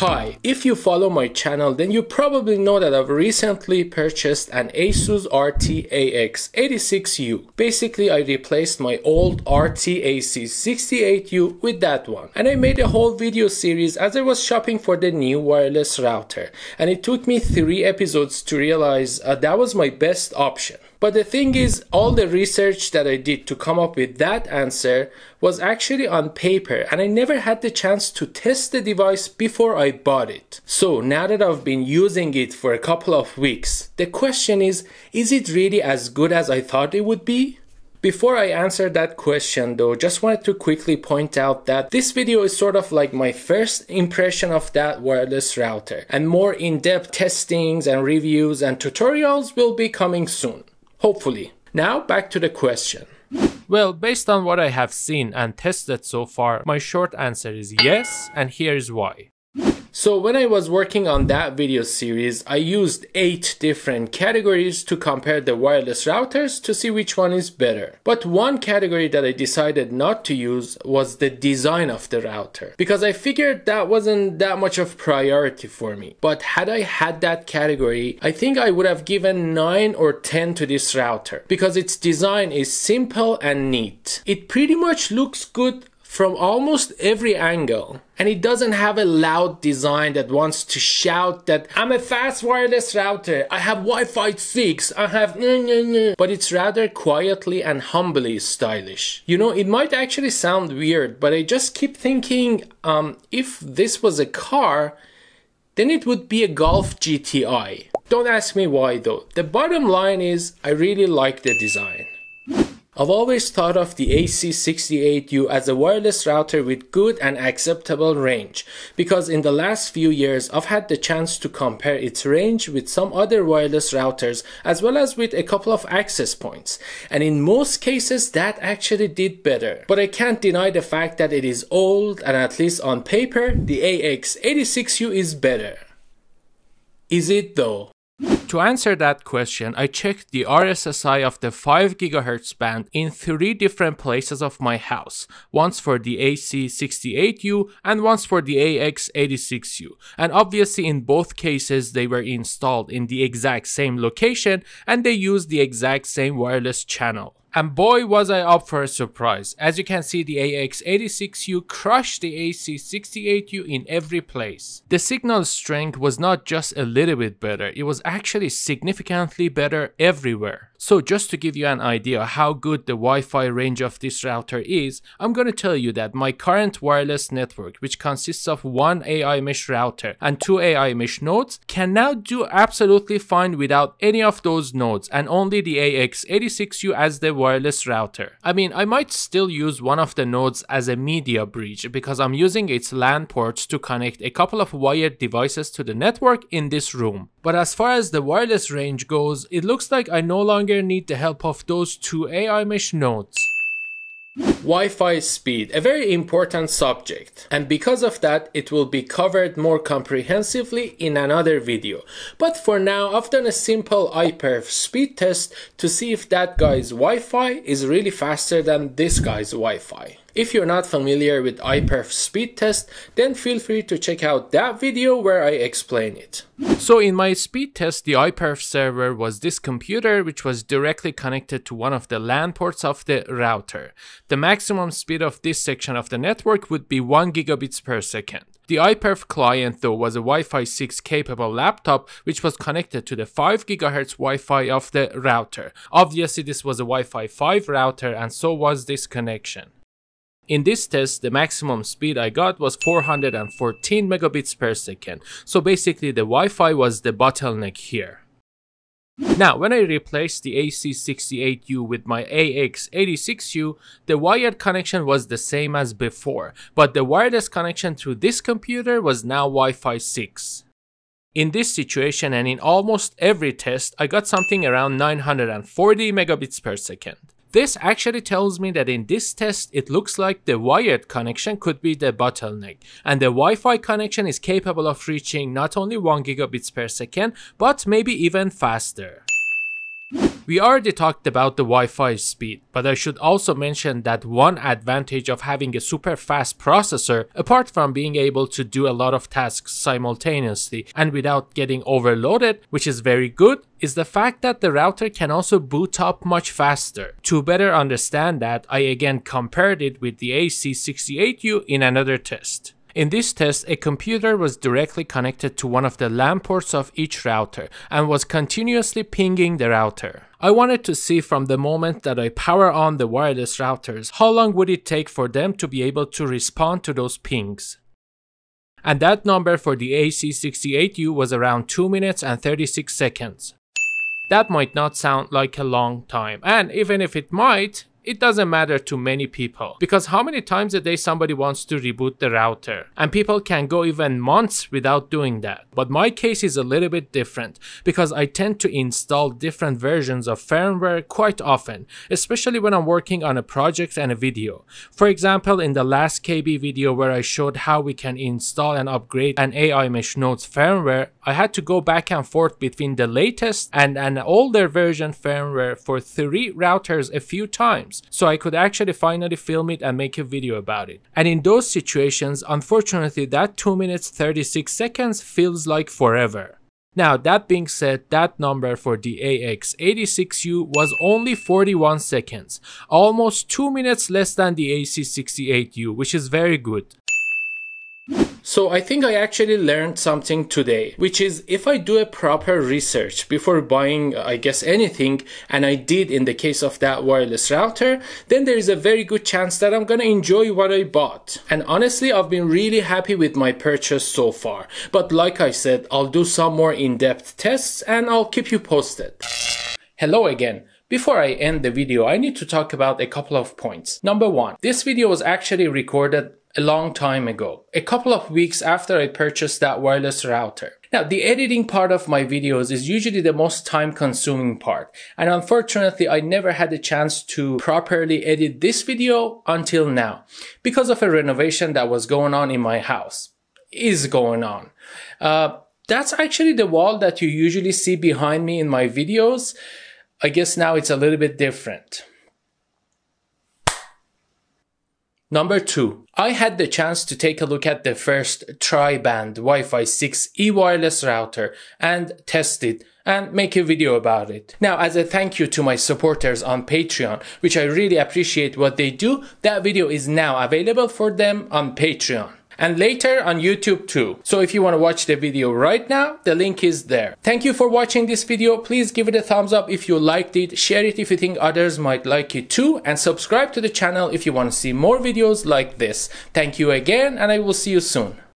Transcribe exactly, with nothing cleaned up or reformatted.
Hi, if you follow my channel, then you probably know that I've recently purchased an Asus R T A X eighty-six U. Basically, I replaced my old R T A C sixty-eight U with that one, and I made a whole video series as I was shopping for the new wireless router, and it took me three episodes to realize uh, that was my best option. But the thing is, all the research that I did to come up with that answer was actually on paper, and I never had the chance to test the device before I bought it. So now that I've been using it for a couple of weeks, the question is, is it really as good as I thought it would be? Before I answer that question though, just wanted to quickly point out that this video is sort of like my first impression of that wireless router, and more in-depth testings and reviews and tutorials will be coming soon. Hopefully. Now back to the question. Well, based on what I have seen and tested so far, my short answer is yes, and here is why. So when I was working on that video series, I used eight different categories to compare the wireless routers to see which one is better. But one category that I decided not to use was the design of the router, because I figured that wasn't that much of priority for me. But had I had that category, I think I would have given nine or ten to this router, because its design is simple and neat. It pretty much looks good from almost every angle, and it doesn't have a loud design that wants to shout that I'm a fast wireless router, I have Wi-Fi six, I have nah, nah, nah. But it's rather quietly and humbly stylish. You know, it might actually sound weird, but I just keep thinking, um, if this was a car, then it would be a Golf G T I. Don't ask me why though. The bottom line is, I really like the design. I've always thought of the A C sixty-eight U as a wireless router with good and acceptable range, because in the last few years I've had the chance to compare its range with some other wireless routers, as well as with a couple of access points, and in most cases that actually did better. But I can't deny the fact that it is old, and at least on paper the A X eighty-six U is better. Is it though? To answer that question, I checked the R S S I of the five gigahertz band in three different places of my house, once for the A C sixty-eight U and once for the A X eighty-six U, and obviously in both cases they were installed in the exact same location and they used the exact same wireless channel. And boy was I up for a surprise. As you can see, the A X eighty-six U crushed the A C sixty-eight U in every place. The signal strength was not just a little bit better, it was actually significantly better everywhere. So just to give you an idea how good the Wi-Fi range of this router is, I'm gonna tell you that my current wireless network, which consists of one A I mesh router and two A I mesh nodes, can now do absolutely fine without any of those nodes and only the A X eighty-six U as the wireless router. I mean, I might still use one of the nodes as a media bridge because I'm using its LAN ports to connect a couple of wired devices to the network in this room. But as far as the wireless range goes, it looks like I no longer need the help of those two A I mesh nodes. Wi-Fi speed, a very important subject, and because of that it will be covered more comprehensively in another video. But for now I've done a simple iPerf speed test to see if that guy's Wi-Fi is really faster than this guy's Wi-Fi. If you're not familiar with iPerf speed test, then feel free to check out that video where I explain it. So in my speed test, the iPerf server was this computer which was directly connected to one of the LAN ports of the router. The maximum speed of this section of the network would be one gigabits per second. The iPerf client though was a Wi-Fi six capable laptop which was connected to the five gigahertz Wi-Fi of the router. Obviously this was a Wi-Fi five router and so was this connection. In this test, the maximum speed I got was four hundred fourteen megabits per second, so basically the Wi-Fi was the bottleneck here. Now, when I replaced the A C sixty-eight U with my A X eighty-six U, the wired connection was the same as before, but the wireless connection to this computer was now Wi-Fi six. In this situation and in almost every test, I got something around nine hundred forty megabits per second. This actually tells me that in this test it looks like the wired connection could be the bottleneck, and the Wi-Fi connection is capable of reaching not only one gigabits per second but maybe even faster. We already talked about the Wi-Fi speed, but I should also mention that one advantage of having a super fast processor, apart from being able to do a lot of tasks simultaneously and without getting overloaded, which is very good, is the fact that the router can also boot up much faster. To better understand that, I again compared it with the A C sixty-eight U in another test. In this test, a computer was directly connected to one of the LAN ports of each router and was continuously pinging the router. I wanted to see from the moment that I power on the wireless routers, how long would it take for them to be able to respond to those pings. And that number for the A C sixty-eight U was around two minutes and thirty-six seconds. That might not sound like a long time, and even if it might, it doesn't matter to many people, because how many times a day somebody wants to reboot the router? And people can go even months without doing that. But my case is a little bit different, because I tend to install different versions of firmware quite often, especially when I'm working on a project and a video. For example, in the last K B video where I showed how we can install and upgrade an A I mesh node's firmware, I had to go back and forth between the latest and an older version firmware for three routers a few times, so I could actually finally film it and make a video about it. And in those situations, unfortunately, that two minutes thirty-six seconds feels like forever. Now, that being said, that number for the A X eighty-six U was only forty-one seconds, almost two minutes less than the A C sixty-eight U, which is very good. So I think I actually learned something today, which is if I do a proper research before buying, I guess, anything, and I did in the case of that wireless router, then there is a very good chance that I'm gonna enjoy what I bought. And honestly, I've been really happy with my purchase so far. But like I said, I'll do some more in-depth tests and I'll keep you posted. Hello again. Before I end the video, I need to talk about a couple of points. Number one, this video was actually recorded a long time ago, a couple of weeks after I purchased that wireless router. Now, the editing part of my videos is usually the most time-consuming part, and unfortunately I never had a chance to properly edit this video until now, because of a renovation that was going on in my house. Is going on. Uh, that's actually the wall that you usually see behind me in my videos. I guess now it's a little bit different. Number two, I had the chance to take a look at the first tri-band Wi-Fi six E wireless router and test it and make a video about it. Now, as a thank you to my supporters on Patreon, which I really appreciate what they do, that video is now available for them on Patreon and later on YouTube too. So if you want to watch the video right now, the link is there. Thank you for watching this video. Please give it a thumbs up if you liked it, share it if you think others might like it too, and subscribe to the channel if you want to see more videos like this. Thank you again, and I will see you soon.